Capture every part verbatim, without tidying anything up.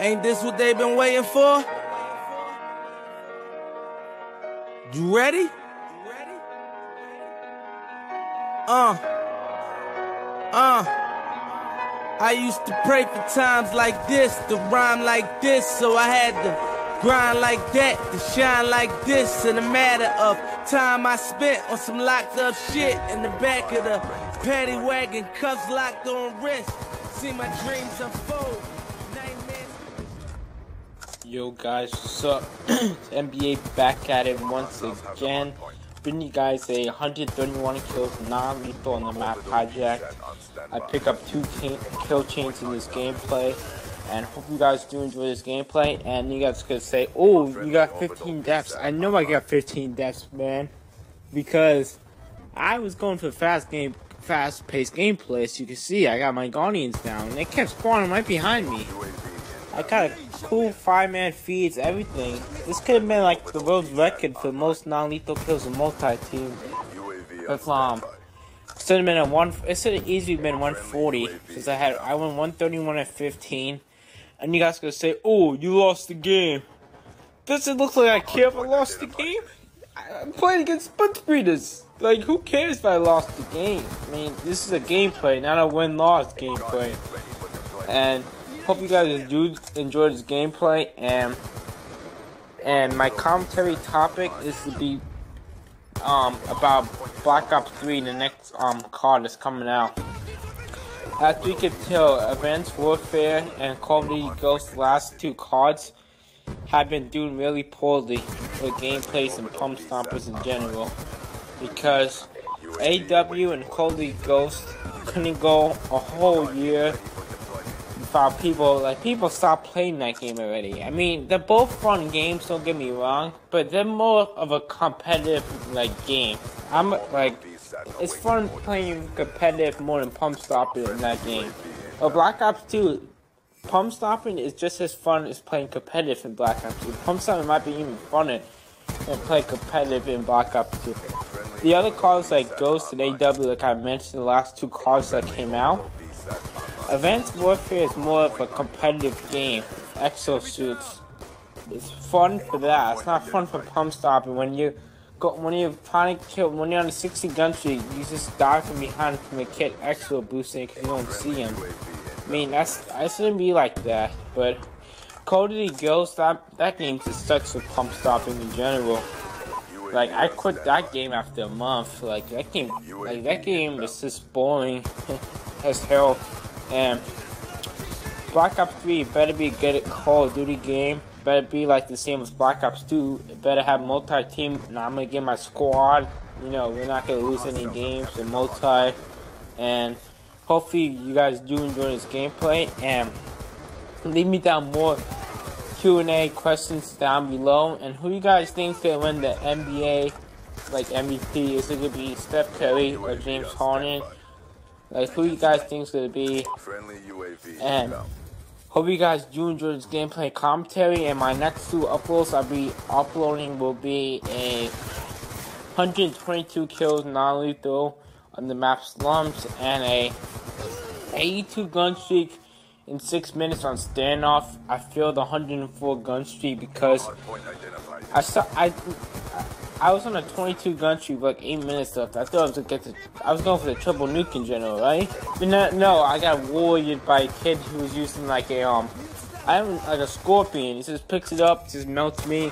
Ain't this what they've been waiting for? You ready? Uh, uh. I used to pray for times like this, to rhyme like this, so I had to grind like that, to shine like this. In a matter of time I spent on some locked up shit in the back of the paddy wagon, cuffs locked on wrist. See my dreams unfold. Yo guys, what's up? N B A back at it once again, bringing you guys a one hundred thirty-one kills non-lethal on the map Hijacked. I pick up two kill chains in this gameplay, and hope you guys do enjoy this gameplay. And you guys could say, oh, you got fifteen deaths. I know I got fifteen deaths, man, because I was going for fast game, fast-paced gameplay. As you can see, I got my Guardians down, and they kept spawning right behind me. I got a cool five-man feeds, everything. This could have been like the world record for most non-lethal kills in multi-team. But um, it should have been a one. It should have easily been one forty, because I had I won one thirty-one at fifteen. And you guys gonna say, "Oh, you lost the game." Does it look like I care if I lost the game? I'm playing against Split Breeders. Like, who cares if I lost the game? I mean, this is a gameplay, not a win-loss gameplay. And hope you guys do enjoy this gameplay, and and my commentary topic is to be um about Black Ops three, the next um card that's coming out. As we can tell, Advanced Warfare and Call of Duty Ghost's last two cards have been doing really poorly with gameplays and pump stompers in general, because A W and Call of Duty Ghost couldn't go a whole year. People like people stop playing that game already. I mean, they're both fun games, don't get me wrong, but they're more of a competitive like game. I'm like, it's fun playing competitive more than pump stopping in that game. But Black Ops two, pump stopping is just as fun as playing competitive in Black Ops two. Pump stopping might be even funner than playing competitive in Black Ops two. The other cards like Ghost and A W, like I mentioned, the last two cards that came out. Advanced Warfare is more of a competitive game. Exosuits, it's fun for that. It's not fun for pump stopping. When you go, when you're trying to kill, when you're on a sixty gun streak, you just die from behind from the kit exo boosting because you don't see him. I mean, that's that shouldn't be like that. But Call of Duty Ghost, that that game just sucks with pump stopping in general. Like, I quit that game after a month. Like that game, like that game is just boring as hell. And Black Ops three better be a good Call of Duty game. Better be like the same as Black Ops two. It better have multi-team. Now I'm gonna get my squad. You know, we're not gonna lose any games in multi. And hopefully you guys do enjoy this gameplay. And leave me down more Q and A questions down below. And who you guys think could win the N B A like M V P? Is it gonna be Steph Curry or James Harden? Like, who you guys think is going to be? And hope you guys do enjoy this gameplay commentary. And my next two uploads I'll be uploading will be a one hundred twenty-two kills non-lethal on the map Slums, and a eighty-two gun streak in six minutes on Standoff. I failed the one hundred four gun streak because I saw I. I I was on a twenty-two gun streak with like eight minutes left. I thought I was gonna get the, I was going for the triple nuke in general, right? But no, no, I got warriored by a kid who was using like a um, I don't like a scorpion. He just picks it up, just melts me,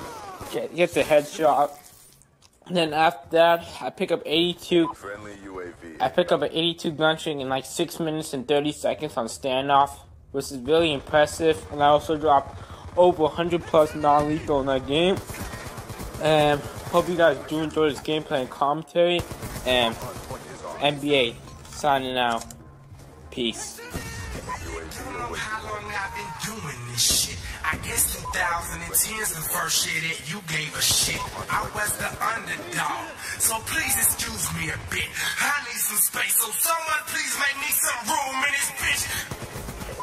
get, gets a headshot. And then after that, I pick up eighty-two. I pick up an eighty-two gun streak in like six minutes and thirty seconds on Standoff, which is really impressive. And I also dropped over one hundred plus non-lethal in that game. And hope you guys do enjoy this gameplay and commentary, and N B A signing out. Peace. How long I've been doing this shit? I guess two thousand ten's the first year that you gave a shit. I was the underdog, so please excuse me a bit. I need some space, so someone please make me some room in this bitch.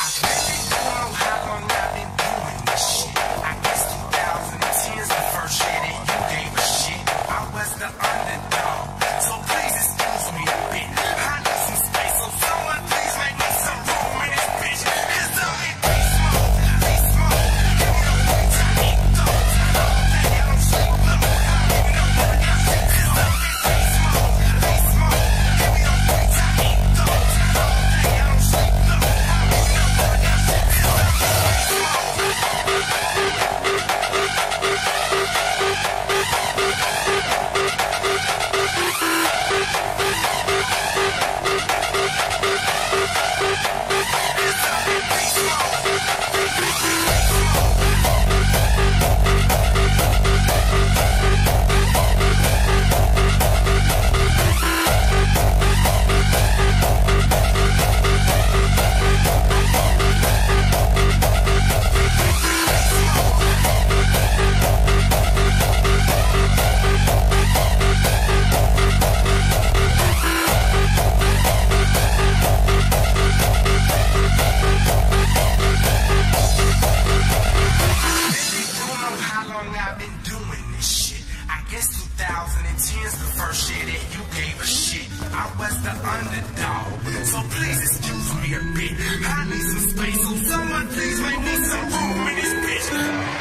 I really don't know how long I've been doing this shit. I guess two thousand ten's the first year that you gave a shit. I was the underdog, so please excuse me a bit. I need some space, so someone please make me some room in this bitch. Cause I'm a bit. I need some space, so someone please make me some room in this bitch.